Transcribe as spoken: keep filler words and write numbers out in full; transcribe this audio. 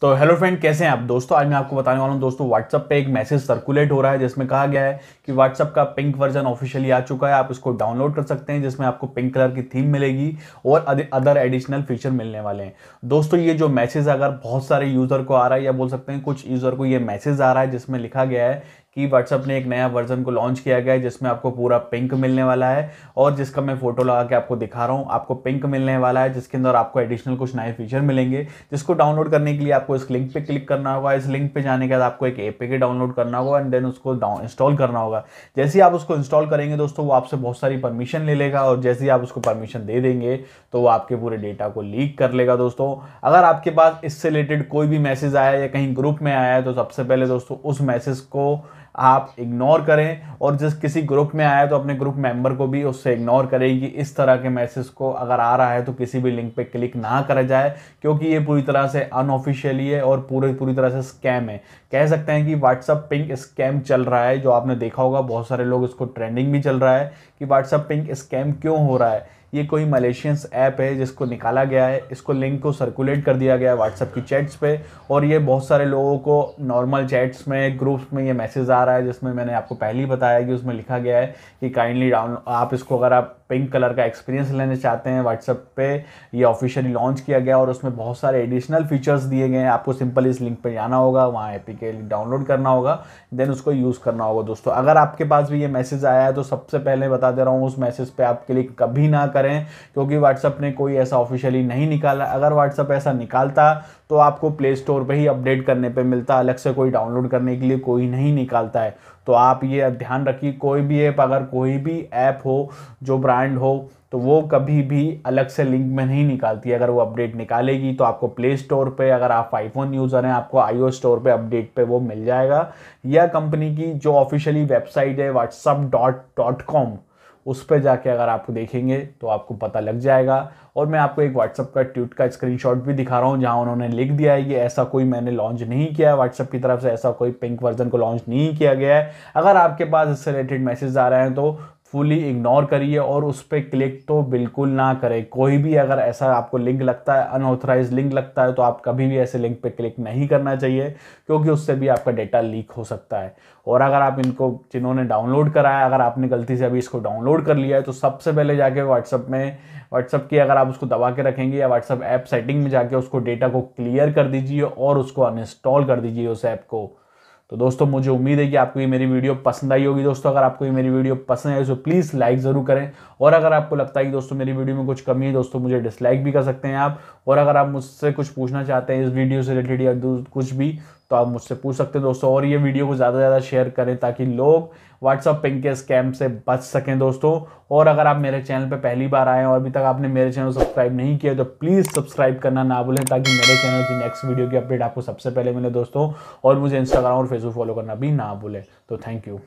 तो hello friend, कैसे हैं आप दोस्तों। आज मैं आपको बताने वाला हूं दोस्तों, व्हाट्सअप पे एक मैसेज सर्कुलेट हो रहा है जिसमें कहा गया है कि व्हाट्सअप का पिंक वर्जन ऑफिशियली आ चुका है, आप इसको डाउनलोड कर सकते हैं, जिसमें आपको पिंक कलर की थीम मिलेगी और अदर एडिशनल फीचर मिलने वाले हैं। दोस्तों ये जो मैसेज अगर बहुत सारे यूज़र को आ रहा है, या बोल सकते हैं कुछ यूज़र को ये मैसेज आ रहा है जिसमें लिखा गया है कि व्हाट्सअप ने एक नया वर्जन को लॉन्च किया गया है जिसमें आपको पूरा पिंक मिलने वाला है, और जिसका मैं फोटो लगा के आपको दिखा रहा हूँ, आपको पिंक मिलने वाला है, जिसके अंदर आपको एडिशनल कुछ नए फीचर मिलेंगे, जिसको डाउनलोड करने के लिए आपको इस लिंक पे क्लिक करना होगा। इस लिंक पे जाने के बाद आपको एक एपीके डाउनलोड करना होगा एंड देन उसको इंस्टॉल करना होगा। जैसे ही आप उसको इंस्टॉल करेंगे दोस्तों, वो आपसे बहुत सारी परमिशन ले लेगा, और जैसे ही आप उसको परमिशन दे देंगे तो वो आपके पूरे डेटा को लीक कर लेगा। दोस्तों अगर आपके पास इससे रिलेटेड कोई भी मैसेज आया या कहीं ग्रुप में आया है, तो सबसे पहले दोस्तों उस मैसेज को आप इग्नोर करें, और जिस किसी ग्रुप में आया तो अपने ग्रुप मेंबर को भी उससे इग्नोर करें कि इस तरह के मैसेज को अगर आ रहा है तो किसी भी लिंक पे क्लिक ना करा जाए, क्योंकि ये पूरी तरह से अनऑफिशियली है और पूरे पूरी तरह से स्कैम है। कह सकते हैं कि व्हाट्सअप पिंक स्कैम चल रहा है, जो आपने देखा होगा बहुत सारे लोग इसको ट्रेंडिंग भी चल रहा है कि व्हाट्सअप पिंक स्कैम क्यों हो रहा है। ये कोई मलेशियंस ऐप है जिसको निकाला गया है, इसको लिंक को सर्कुलेट कर दिया गया है व्हाट्सअप की चैट्स पे, और ये बहुत सारे लोगों को नॉर्मल चैट्स में ग्रुप्स में ये मैसेज आ रहा है, जिसमें मैंने आपको पहले ही बताया कि उसमें लिखा गया है कि काइंडली डाउन आप इसको अगर आप पिंक कलर का एक्सपीरियंस लेना चाहते हैं, व्हाट्सअप पे ये ऑफिशियली लॉन्च किया गया और उसमें बहुत सारे एडिशनल फीचर्स दिए गए हैं। आपको सिंपल इस लिंक पे जाना होगा, वहाँ एपीके डाउनलोड करना होगा, देन उसको यूज़ करना होगा। दोस्तों अगर आपके पास भी ये मैसेज आया है तो सबसे पहले बता दे रहा हूँ, उस मैसेज पे आप क्लिक कभी ना करें, क्योंकि व्हाट्सअप ने कोई ऐसा ऑफिशियली नहीं निकाला। अगर व्हाट्सअप ऐसा निकालता तो आपको प्ले स्टोर पर ही अपडेट करने पर मिलता, अलग से कोई डाउनलोड करने के लिए कोई नहीं निकालता है। तो आप ये ध्यान रखिए, कोई भी ऐप अगर कोई भी ऐप हो जो ब्रांड हो तो वो कभी भी अलग से लिंक में नहीं निकालती। अगर वो अपडेट निकालेगी तो आपको प्ले स्टोर पे, अगर आप आईफोन यूज़र हैं आपको आईओ स्टोर पे अपडेट पे वो मिल जाएगा, या कंपनी की जो ऑफिशियली वेबसाइट है व्हाट्सअप डॉट कॉम उस पर जाके अगर आप देखेंगे तो आपको पता लग जाएगा। और मैं आपको एक व्हाट्सअप का ट्वीट का स्क्रीनशॉट भी दिखा रहा हूँ, जहाँ उन्होंने लिख दिया है कि ऐसा कोई मैंने लॉन्च नहीं किया है, व्हाट्सअप की तरफ से ऐसा कोई पिंक वर्जन को लॉन्च नहीं किया गया है। अगर आपके पास इससे रिलेटेड मैसेज आ रहे हैं तो फुली इग्नोर करिए और उस पर क्लिक तो बिल्कुल ना करें। कोई भी अगर ऐसा आपको लिंक लगता है, अनऑथराइज लिंक लगता है, तो आप कभी भी ऐसे लिंक पे क्लिक नहीं करना चाहिए, क्योंकि उससे भी आपका डेटा लीक हो सकता है। और अगर आप इनको जिन्होंने डाउनलोड कराया, अगर आपने गलती से अभी इसको डाउनलोड कर लिया है, तो सबसे पहले जाके व्हाट्सअप में व्हाट्सअप की अगर आप उसको दबा के रखेंगे या व्हाट्सअप ऐप सेटिंग में जाके उसको डेटा को क्लियर कर दीजिए और उसको अनइंस्टॉल कर दीजिए उस ऐप को। तो दोस्तों मुझे उम्मीद है कि आपको ये मेरी वीडियो पसंद आई होगी। दोस्तों अगर आपको ये मेरी वीडियो पसंद आई तो प्लीज़ लाइक ज़रूर करें, और अगर आपको लगता है कि दोस्तों मेरी वीडियो में कुछ कमी है दोस्तों, मुझे डिसलाइक भी कर सकते हैं आप। और अगर आप मुझसे कुछ पूछना चाहते हैं इस वीडियो से रिलेटेड या कुछ भी, तो आप मुझसे पूछ सकते हैं दोस्तों। और ये वीडियो को ज़्यादा से ज़्यादा शेयर करें ताकि लोग व्हाट्सअप पिंक के स्कैम से बच सकें दोस्तों। और अगर आप मेरे चैनल पर पहली बार आए हैं और अभी तक आपने मेरे चैनल को सब्सक्राइब नहीं किया तो प्लीज़ सब्सक्राइब करना ना भूलें, ताकि मेरे चैनल की नेक्स्ट वीडियो की अपडेट आपको सबसे पहले मिले दोस्तों। और मुझे इंस्टाग्राम और फेसबुक फॉलो करना भी ना भूलें। तो थैंक यू।